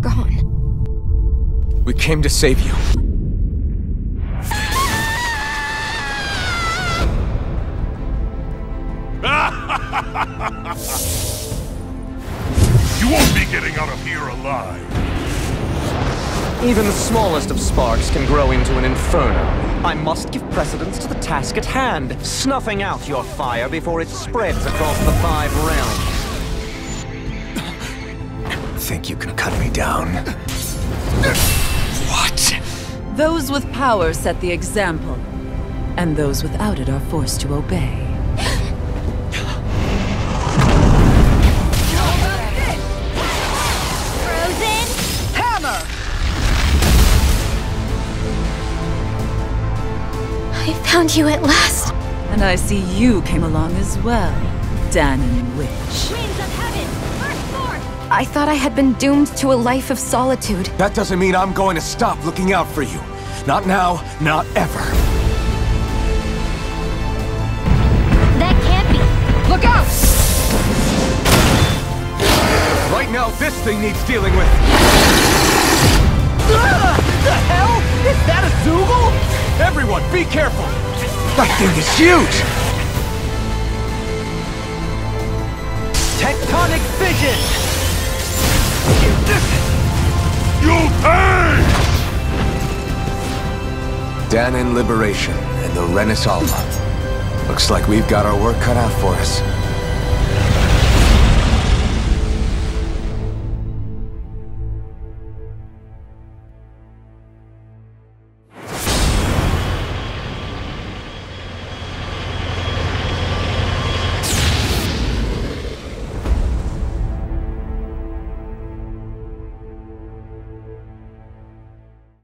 gone. We came to save you. You won't be getting out of here alive. Even the smallest of sparks can grow into an inferno. I must give precedence to the task at hand, snuffing out your fire before it spreads across the 5 realms. Think you can cut me down? What? Those with power set the example, and those without it are forced to obey. Frozen hammer! I found you at last. And I see you came along as well, Dahnan Witch. Rings of heaven! I thought I had been doomed to a life of solitude. That doesn't mean I'm going to stop looking out for you. Not now, not ever. That can't be. Look out! Right now, this thing needs dealing with. The hell? Is that a Zoogle? Everyone, be careful! That thing is huge! Tectonic vision! You'll pay! Dahnan Liberation and the Renis Alma. Looks like we've got our work cut out for us.